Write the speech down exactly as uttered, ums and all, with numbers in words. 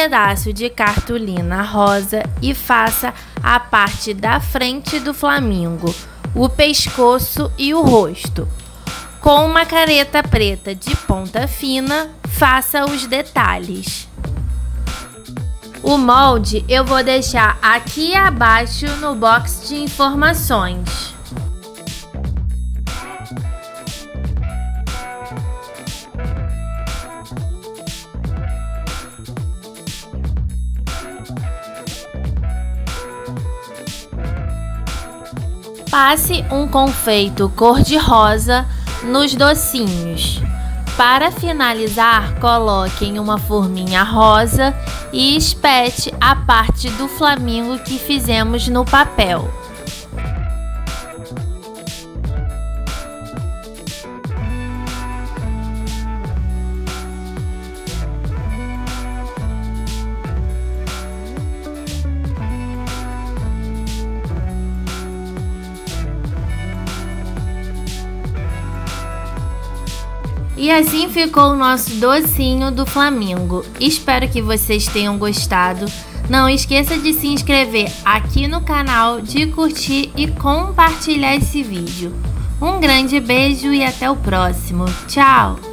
pedaço de cartolina rosa e faça a parte da frente do flamingo, o pescoço e o rosto. Com uma caneta preta de ponta fina, faça os detalhes. O molde eu vou deixar aqui abaixo no box de informações. Passe um confeito cor-de-rosa nos docinhos. Para finalizar, coloquem uma forminha rosa e espete a parte do flamingo que fizemos no papel. E assim ficou o nosso docinho do Flamingo. Espero que vocês tenham gostado. Não esqueça de se inscrever aqui no canal, de curtir e compartilhar esse vídeo. Um grande beijo e até o próximo. Tchau!